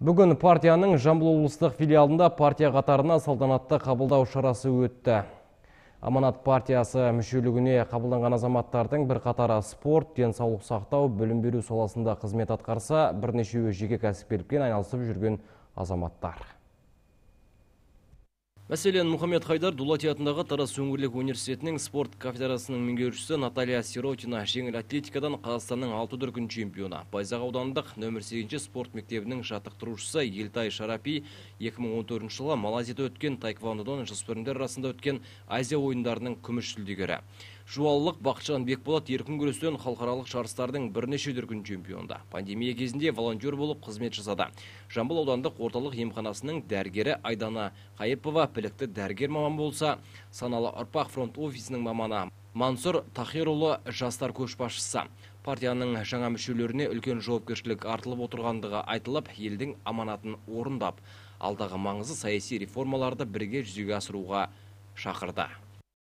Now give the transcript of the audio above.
Bugün partiyanın Jambyl облыстық filialında partiya qatarına saltanatlı qabıldau şarası ötdi. Amanat partiyası мүшелігіне qabıldanğan azamatlardan bir qatara sport, денсаулық сақтау, bölüm беру саласында қызмет атқарса, бірнешеуі жеке кәсіпкерлікпен айналысып жүрген азаматтар. Мәселен, Muhammet Haydar Дулати атындағы Тараз өңірлік университетінің спорт кафедрасының меңгерушісі Наталья Сиротина жеңіл атлетикадан Қазақстанның 6 дүркін чемпионы. Байзақ аудандық нөмір 8-ші спорт мектебінің жаттықтырушысы Елтay Шарапи 2014 жылы Малайзияда өткен таэквондодан жасөспірімдер арасында өткен Азия ойындарының күміс жүлдегері. Жуалылық Bakşanбек Bolat еркін күрестен халықаралық жарыстардың бірнеше дүркін чемпионы. Пандемия кезінде волонтер болып қызмет жасады. Jambyl аудандық орталық емханасының дәрігері Aydana Kayıpova білікті дәрігер маман болса, саналы ұрпақ фронт офисінің маманы Mansur Tahiruly жастар көшбасшысы. Партияның жаңа мүшелеріне үлкен жауапкершілік артылып отырғандығы айтылып, елдің аманатын орындап, алдағы маңызды саяси реформаларды бірге жүзеге асыруға шақырды.